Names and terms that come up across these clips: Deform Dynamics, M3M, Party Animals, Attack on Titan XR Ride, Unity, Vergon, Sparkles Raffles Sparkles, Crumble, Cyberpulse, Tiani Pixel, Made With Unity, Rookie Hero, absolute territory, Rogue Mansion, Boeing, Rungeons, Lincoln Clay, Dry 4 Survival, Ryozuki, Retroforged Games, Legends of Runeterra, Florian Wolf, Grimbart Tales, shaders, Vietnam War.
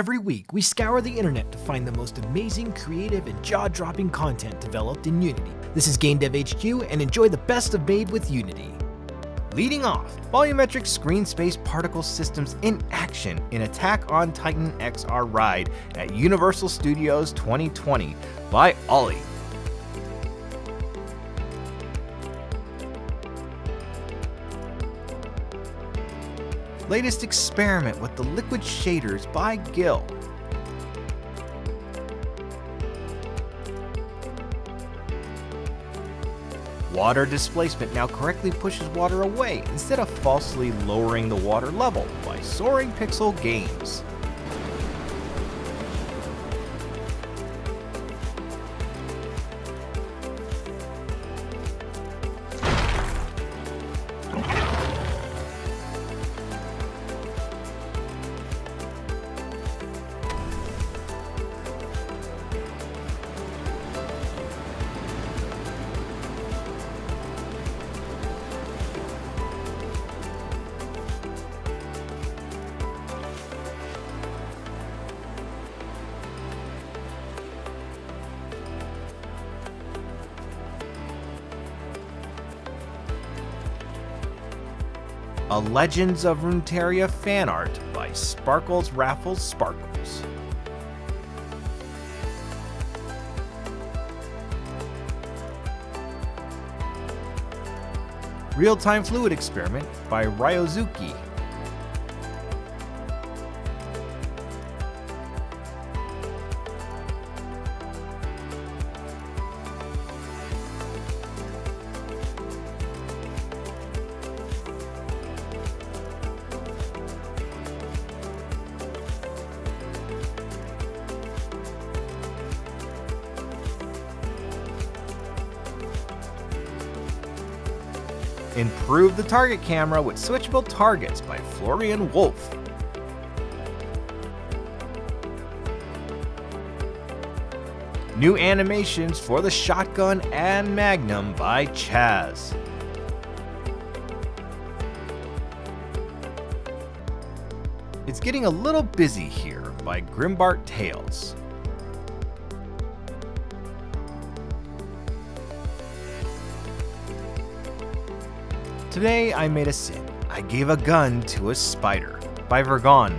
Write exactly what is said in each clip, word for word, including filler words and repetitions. Every week, we scour the internet to find the most amazing, creative, and jaw-dropping content developed in Unity. This is Game Dev H Q, and enjoy the best of made with Unity. Leading off, volumetric screen space particle systems in action in Attack on Titan X R Ride at Universal Studios twenty twenty by Ollie. Latest experiment with the liquid shaders by Gil. Water displacement now correctly pushes water away instead of falsely lowering the water level by Soaring Pixel Games. A Legends of Runeterra fan art by Sparkles Raffles Sparkles. Real-time fluid experiment by Ryozuki. Improve the target camera with switchable targets by Florian Wolf. New animations for the shotgun and magnum by Chaz. It's getting a little busy here by Grimbart Tales. Today I made a sin. I gave a gun to a spider by Vergon.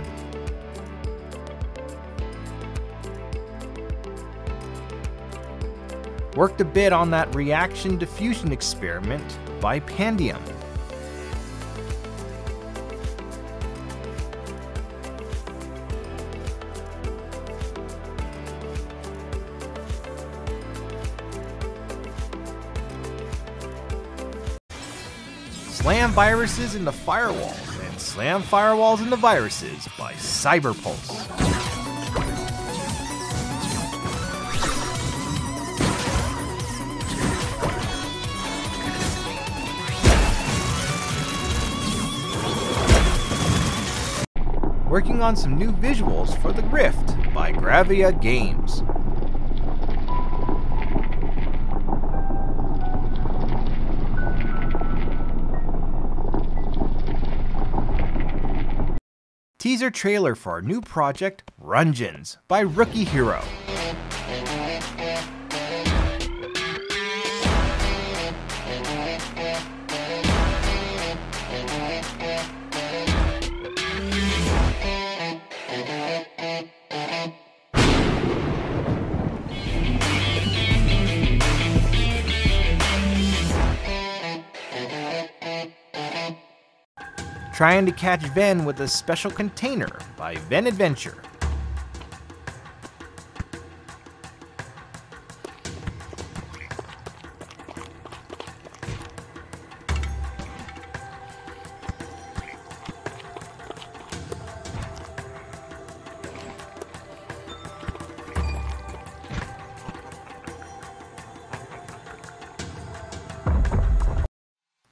Worked a bit on that reaction diffusion experiment by Pandium. Slam viruses into firewalls and slam firewalls into viruses by Cyberpulse. Working on some new visuals for The Grift by Gravia Games. Teaser trailer for our new project, Rungeons, by Rookie Hero. Trying to catch Ven with a special container by Ben Adventure.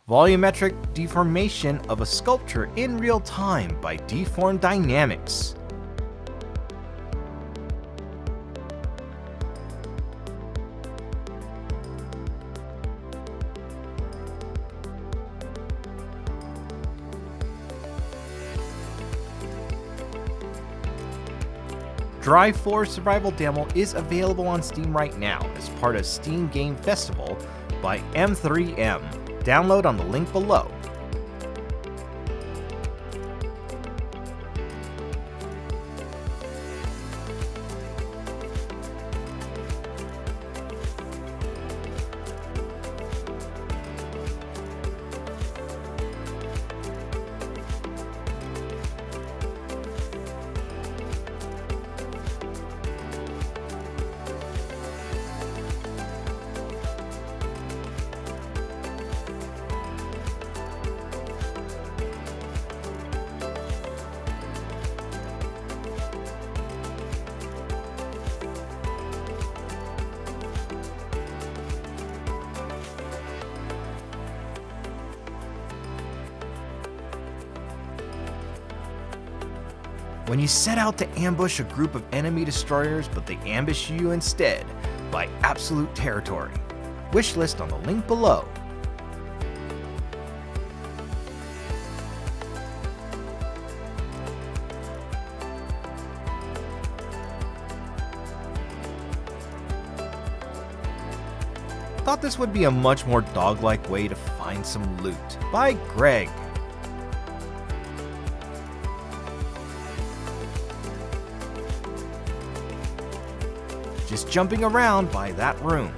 Volumetric deformation of a sculpture in real time by Deform Dynamics. Dry four Survival Demo is available on Steam right now as part of Steam Game Festival by M three M. Download on the link below. When you set out to ambush a group of enemy destroyers, but they ambush you instead, by Absolute Territory. Wishlist on the link below. Thought this would be a much more dog-like way to find some loot. By Greg. Just jumping around by that room.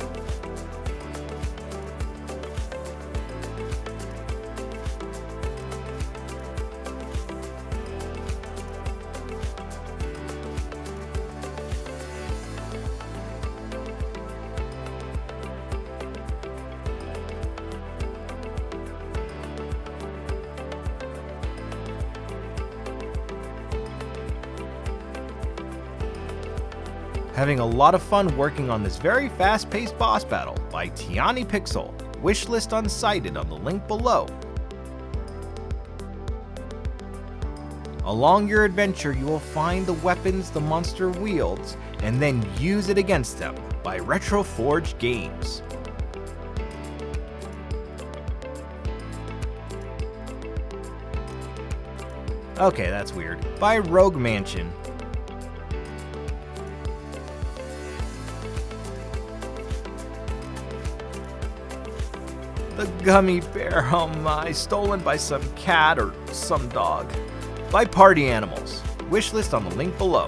Having a lot of fun working on this very fast-paced boss battle by Tiani Pixel. Wishlist unsighted on the link below. Along your adventure, you will find the weapons the monster wields and then use it against them by Retroforged Games. Okay, that's weird. By Rogue Mansion. The gummy bear, oh my, stolen by some cat or some dog. By Party Animals. Wishlist on the link below.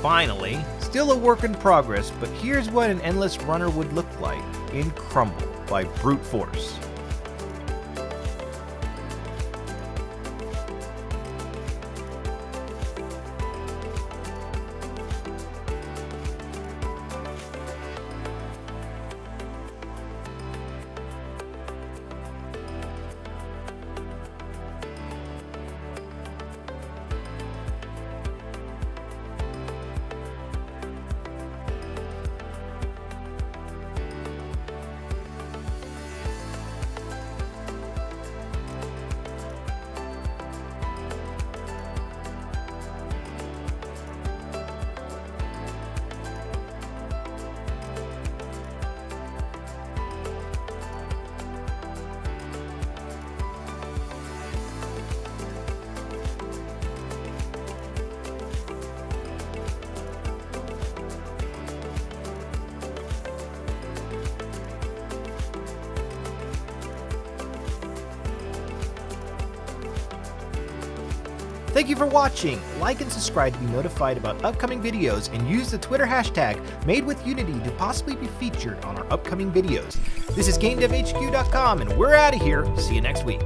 Finally, still a work in progress, but here's what an endless runner would look like in Crumble by Brute Force. Thank you for watching. Like and subscribe to be notified about upcoming videos and use the Twitter hashtag MadeWithUnity to possibly be featured on our upcoming videos. This is Game Dev H Q dot com and we're out of here. See you next week.